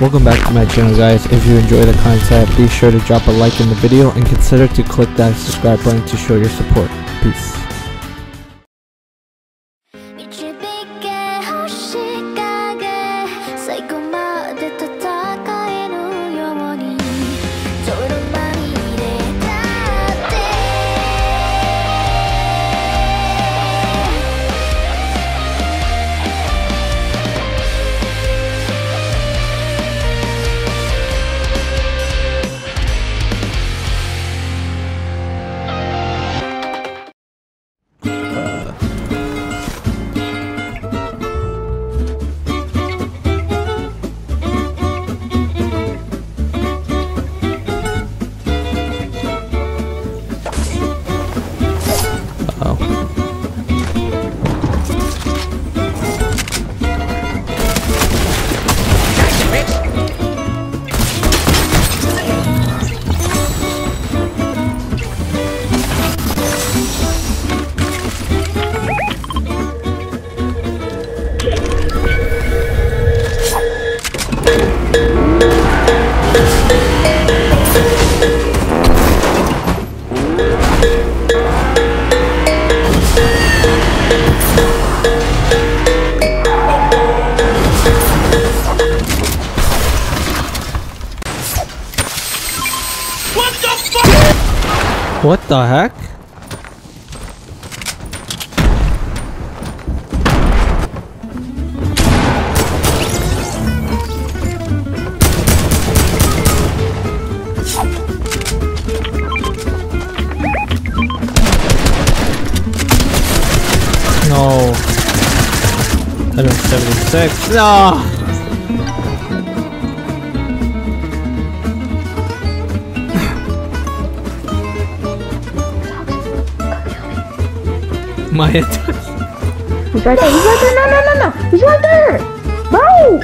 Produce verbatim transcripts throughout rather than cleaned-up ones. Welcome back to my channel, guys. If you enjoy the content, be sure to drop a like in the video and consider to click that subscribe button to show your support. Peace. What the heck? No. one seventy-six. No. My head. He's right there, he's right there, no, no, no, no, he's right there! No!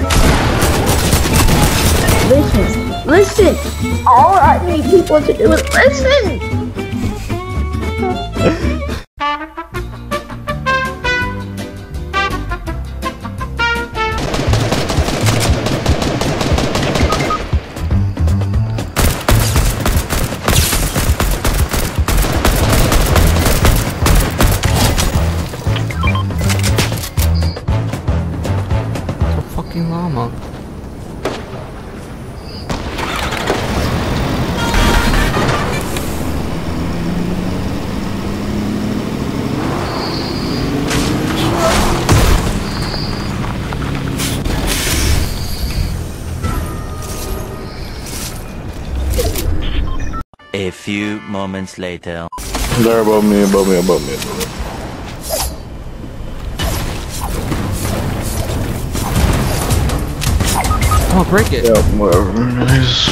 Listen, listen! All I need people to do is listen! Llama. A few moments later. They're above me, above me, above me, above me. I'll break it. Yeah, whatever it is.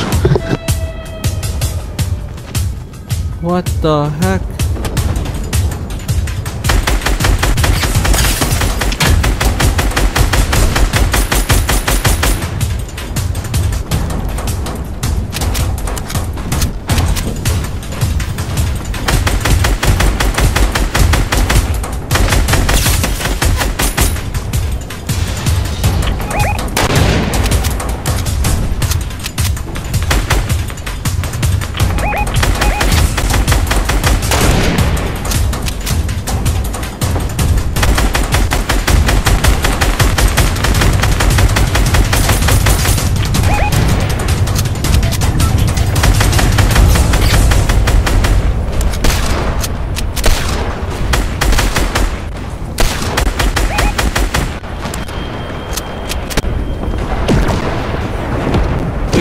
What the heck?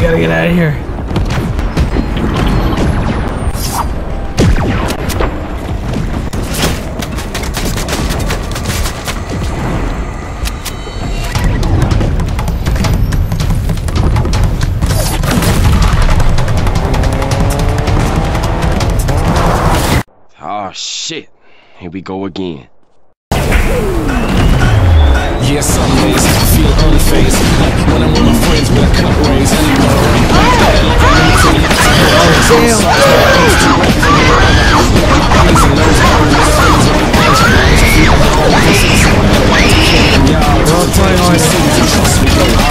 Gotta get out of here. Oh shit. Here we go again. Yeah, some days I feel unfazed. Like when I'm with my friends with a cup rings and I'm like that. Like I'm routine. I'm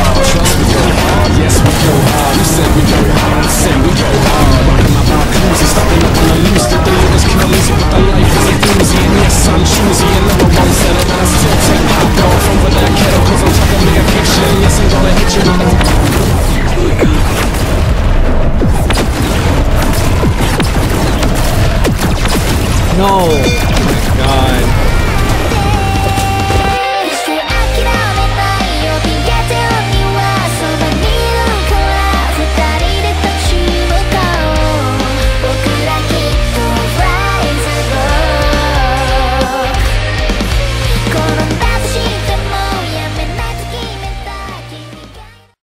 always on. I'm always on. No.